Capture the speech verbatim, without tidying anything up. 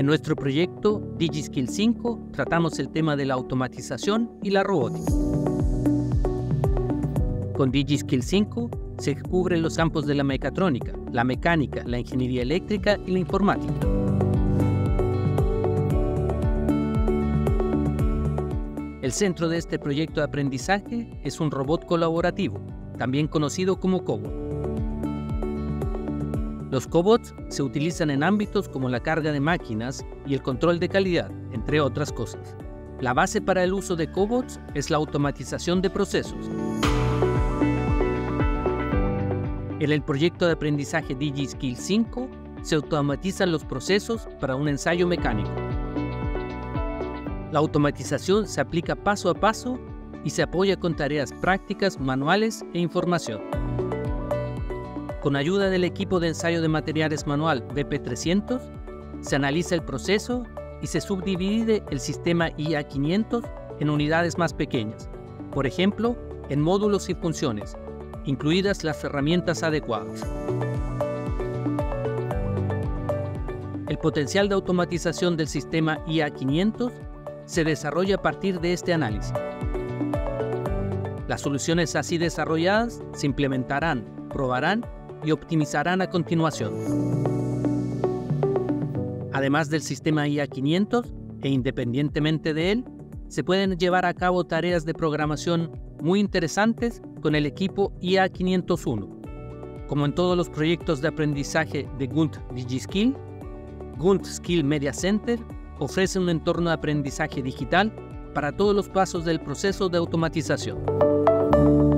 En nuestro proyecto DigiSkills cinco tratamos el tema de la automatización y la robótica. Con DigiSkills cinco se cubren los campos de la mecatrónica, la mecánica, la ingeniería eléctrica y la informática. El centro de este proyecto de aprendizaje es un robot colaborativo, también conocido como cobot. Los cobots se utilizan en ámbitos como la carga de máquinas y el control de calidad, entre otras cosas. La base para el uso de cobots es la automatización de procesos. En el proyecto de aprendizaje DigiSkills cinco se automatizan los procesos para un ensayo mecánico. La automatización se aplica paso a paso y se apoya con tareas prácticas, manuales e información. Con ayuda del equipo de ensayo de materiales manual B P trescientos, se analiza el proceso y se subdivide el sistema I A quinientos en unidades más pequeñas, por ejemplo, en módulos y funciones, incluidas las herramientas adecuadas. El potencial de automatización del sistema I A quinientos se desarrolla a partir de este análisis. Las soluciones así desarrolladas se implementarán, probarán y optimizarán a continuación. Además del sistema I A quinientos, e independientemente de él, se pueden llevar a cabo tareas de programación muy interesantes con el equipo I A quinientos uno. Como en todos los proyectos de aprendizaje de GUNT DigiSkill, GUNT Skill Media Center ofrece un entorno de aprendizaje digital para todos los pasos del proceso de automatización.